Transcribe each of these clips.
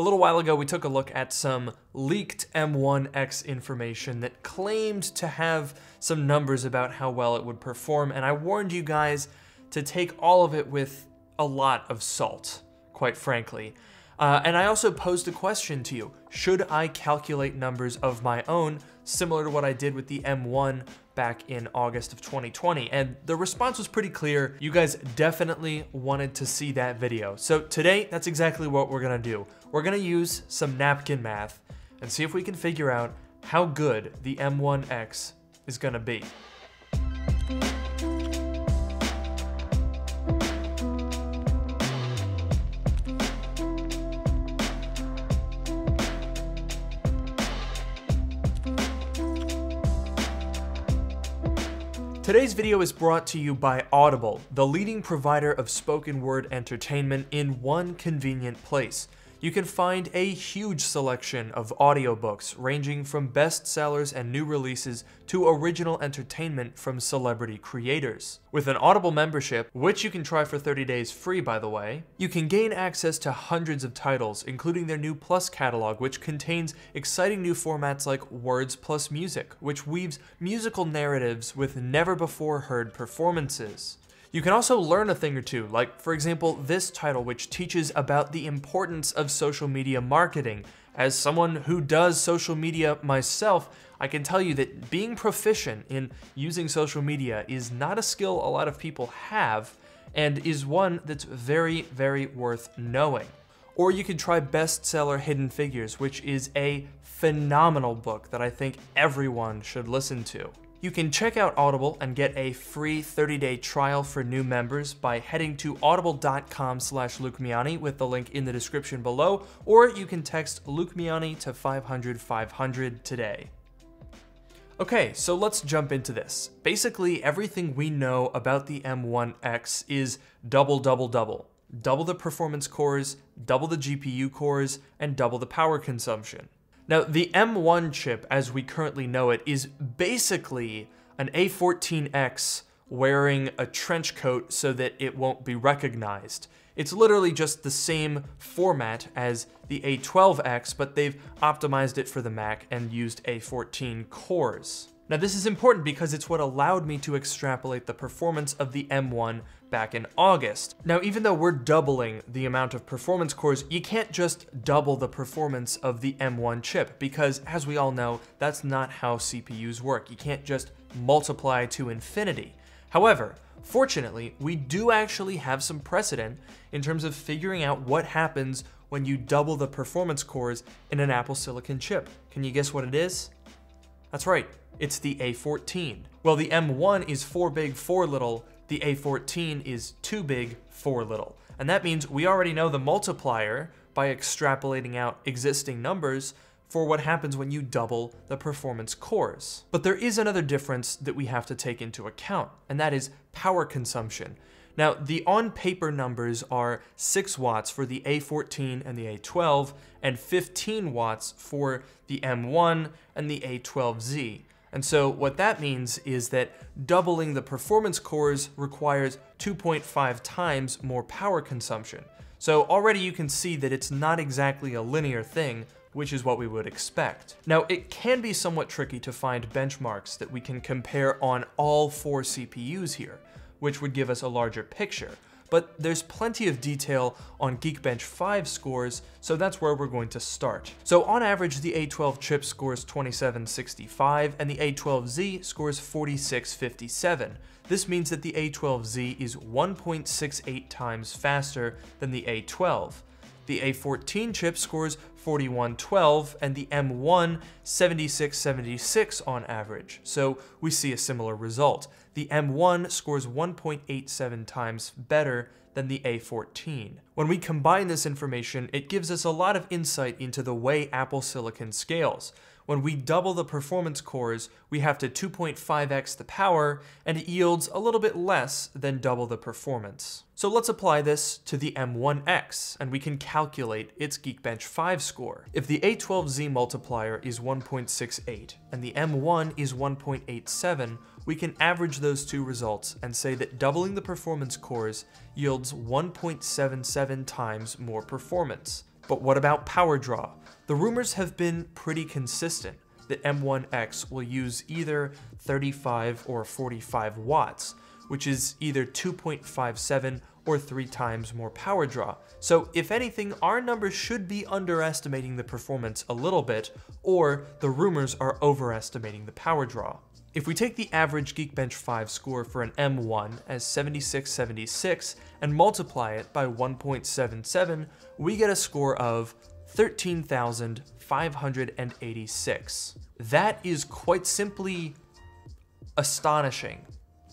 A little while ago, we took a look at some leaked M1X information that claimed to have some numbers about how well it would perform, and I warned you guys to take all of it with a lot of salt, quite frankly. And I also posed a question to you. Should I calculate numbers of my own, similar to what I did with the M1 back in August of 2020? And the response was pretty clear. You guys definitely wanted to see that video. So today, that's exactly what we're gonna do. We're gonna use some napkin math and see if we can figure out how good the M1X is gonna be. Today's video is brought to you by Audible, the leading provider of spoken word entertainment in one convenient place. You can find a huge selection of audiobooks, ranging from bestsellers and new releases to original entertainment from celebrity creators. With an Audible membership, which you can try for 30 days free, by the way, you can gain access to hundreds of titles, including their new Plus catalog, which contains exciting new formats like Words Plus Music, which weaves musical narratives with never-before-heard performances. You can also learn a thing or two, like, for example, this title, which teaches about the importance of social media marketing. As someone who does social media myself, I can tell you that being proficient in using social media is not a skill a lot of people have, and is one that's very, very worth knowing. Or you could try bestseller Hidden Figures, which is a phenomenal book that I think everyone should listen to. You can check out Audible and get a free 30-day trial for new members by heading to audible.com/LukeMiani with the link in the description below, or you can text Luke Miani to 500-500 today. Okay, so let's jump into this. Basically, everything we know about the M1X is double, double, double. Double the performance cores, double the GPU cores, and double the power consumption. Now, the M1 chip, as we currently know it, is basically an A14X wearing a trench coat so that it won't be recognized. It's literally just the same format as the A12X, but they've optimized it for the Mac and used A14 cores. Now, this is important because it's what allowed me to extrapolate the performance of the M1 back in August. Now, even though we're doubling the amount of performance cores, you can't just double the performance of the M1 chip because, as we all know, that's not how CPUs work. You can't just multiply to infinity. However, fortunately, we do actually have some precedent in terms of figuring out what happens when you double the performance cores in an Apple Silicon chip. Can you guess what it is? That's right, it's the A14. Well, the M1 is 4 big, 4 little, the A14 is 2 big, 4 little. And that means we already know the multiplier by extrapolating out existing numbers for what happens when you double the performance cores. But there is another difference that we have to take into account, and that is power consumption. Now, the on-paper numbers are 6 watts for the A14 and the A12, and 15 watts for the M1 and the A12Z. And so what that means is that doubling the performance cores requires 2.5 times more power consumption. So already you can see that it's not exactly a linear thing, which is what we would expect. Now, it can be somewhat tricky to find benchmarks that we can compare on all 4 CPUs here, which would give us a larger picture. But there's plenty of detail on Geekbench 5 scores, so that's where we're going to start. So on average, the A12 chip scores 2765, and the A12Z scores 4657. This means that the A12Z is 1.68 times faster than the A12. The A14 chip scores 4112, and the M1 7676 on average, so we see a similar result. The M1 scores 1.87 times better than the A14. When we combine this information, it gives us a lot of insight into the way Apple Silicon scales. When we double the performance cores, we have to 2.5x the power, and it yields a little bit less than double the performance. So let's apply this to the M1X, and we can calculate its Geekbench 5 score. If the A12Z multiplier is 1.68, and the M1 is 1.87, we can average those two results and say that doubling the performance cores yields 1.77 times more performance. But what about power draw? The rumors have been pretty consistent that M1X will use either 35 or 45 watts, which is either 2.57 or 3 times more power draw. So if anything, our numbers should be underestimating the performance a little bit, or the rumors are overestimating the power draw. If we take the average Geekbench 5 score for an M1 as 7676 and multiply it by 1.77, we get a score of 13,586. That is quite simply astonishing.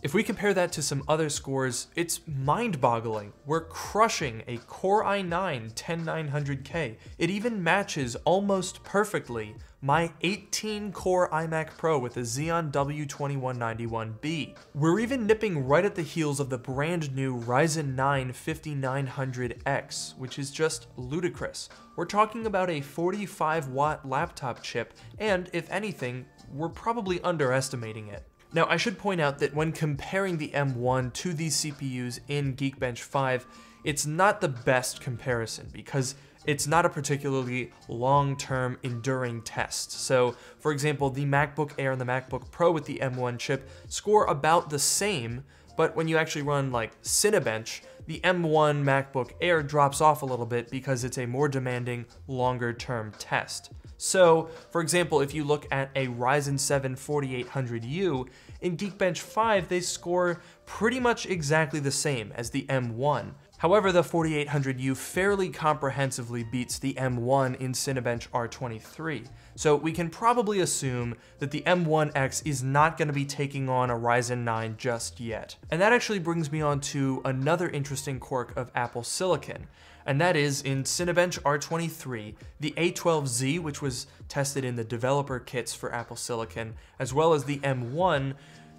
If we compare that to some other scores, it's mind-boggling. We're crushing a Core i9-10900K. It even matches almost perfectly my 18-core iMac Pro with a Xeon W2191B. We're even nipping right at the heels of the brand new Ryzen 9 5900X, which is just ludicrous. We're talking about a 45-watt laptop chip, and if anything, we're probably underestimating it. Now, I should point out that when comparing the M1 to these CPUs in Geekbench 5, it's not the best comparison because it's not a particularly long-term enduring test. So, for example, the MacBook Air and the MacBook Pro with the M1 chip score about the same, but when you actually run like Cinebench, the M1 MacBook Air drops off a little bit because it's a more demanding, longer-term test. So, for example, if you look at a Ryzen 7 4800U, in Geekbench 5, they score pretty much exactly the same as the M1. However, the 4800U fairly comprehensively beats the M1 in Cinebench R23. So we can probably assume that the M1X is not going to be taking on a Ryzen 9 just yet. And that actually brings me on to another interesting quirk of Apple Silicon. And that is, in Cinebench R23, the A12Z, which was tested in the developer kits for Apple Silicon, as well as the M1,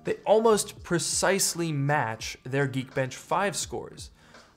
they almost precisely match their Geekbench 5 scores,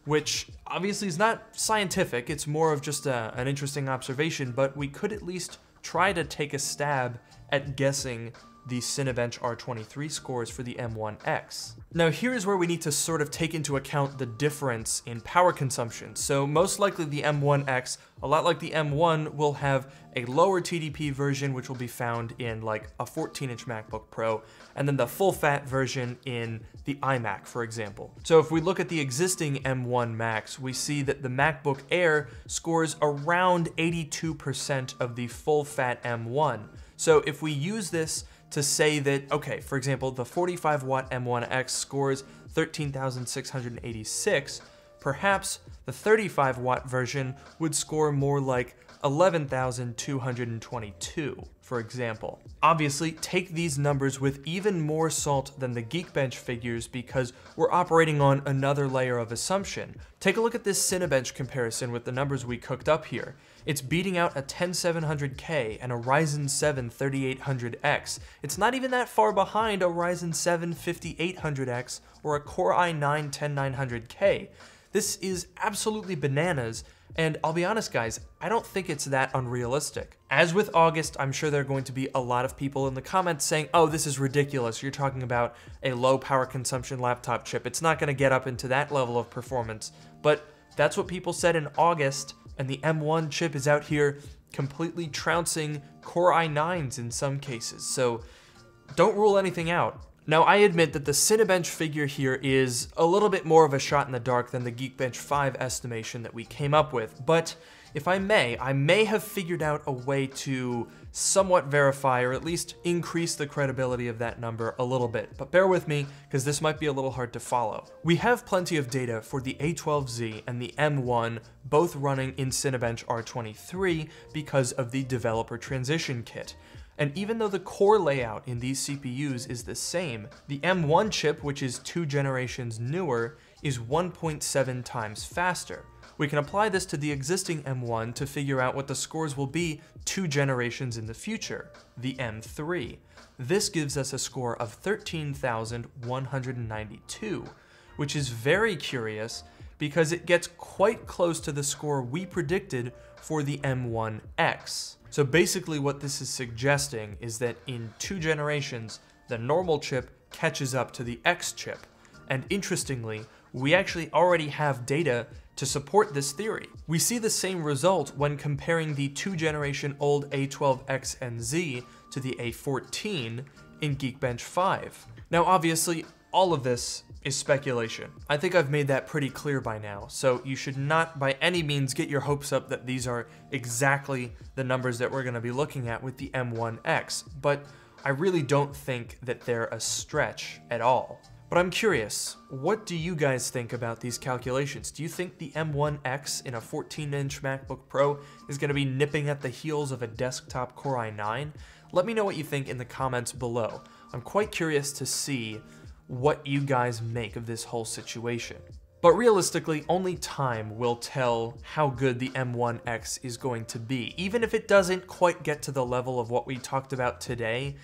which obviously is not scientific, it's more of just an interesting observation, but we could at least try to take a stab at guessing the Cinebench R23 scores for the M1X. Now here is where we need to sort of take into account the difference in power consumption. So most likely the M1X, a lot like the M1, will have a lower TDP version, which will be found in like a 14-inch MacBook Pro, and then the full-fat version in the iMac, for example. So if we look at the existing M1 Max, we see that the MacBook Air scores around 82% of the full-fat M1. So if we use this to say that, okay, for example, the 45-watt M1X scores 13,686, perhaps the 35-watt version would score more like 11,222, for example. Obviously, take these numbers with even more salt than the Geekbench figures because we're operating on another layer of assumption. Take a look at this Cinebench comparison with the numbers we cooked up here. It's beating out a 10700K and a Ryzen 7 3800X. It's not even that far behind a Ryzen 7 5800X or a Core i9-10900K. This is absolutely bananas, and I'll be honest guys, I don't think it's that unrealistic. As with August, I'm sure there are going to be a lot of people in the comments saying, oh, this is ridiculous, you're talking about a low power consumption laptop chip, it's not going to get up into that level of performance. But that's what people said in August, and the M1 chip is out here completely trouncing Core i9s in some cases, so don't rule anything out. Now, I admit that the Cinebench figure here is a little bit more of a shot in the dark than the Geekbench 5 estimation that we came up with, but if I may have figured out a way to somewhat verify or at least increase the credibility of that number a little bit, but bear with me because this might be a little hard to follow. We have plenty of data for the A12Z and the M1 both running in Cinebench R23 because of the developer transition kit. And even though the core layout in these CPUs is the same, the M1 chip, which is 2 generations newer, is 1.7 times faster. We can apply this to the existing M1 to figure out what the scores will be 2 generations in the future, the M3. This gives us a score of 13,192, which is very curious because it gets quite close to the score we predicted for the M1X. So basically what this is suggesting is that in 2 generations, the normal chip catches up to the X chip. And interestingly, we actually already have data to support this theory. We see the same result when comparing the two-generation-old A12X and Z to the A14 in Geekbench 5. Now, obviously, all of this is speculation. I think I've made that pretty clear by now, so you should not by any means get your hopes up that these are exactly the numbers that we're gonna be looking at with the M1X, but I really don't think that they're a stretch at all. But I'm curious, what do you guys think about these calculations? Do you think the M1X in a 14-inch MacBook Pro is gonna be nipping at the heels of a desktop Core i9? Let me know what you think in the comments below. I'm quite curious to see what you guys make of this whole situation. But realistically, only time will tell how good the M1X is going to be. Even if it doesn't quite get to the level of what we talked about today,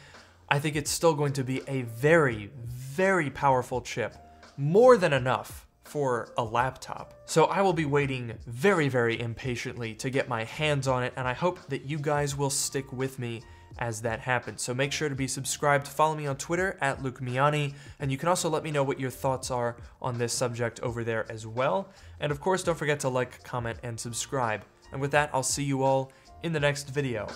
I think it's still going to be a very, very powerful chip, more than enough for a laptop. So I will be waiting very, very impatiently to get my hands on it, and I hope that you guys will stick with me as that happens. So make sure to be subscribed, follow me on Twitter at Luke Miani, and you can also let me know what your thoughts are on this subject over there as well. And of course, don't forget to like, comment, and subscribe. And with that, I'll see you all in the next video.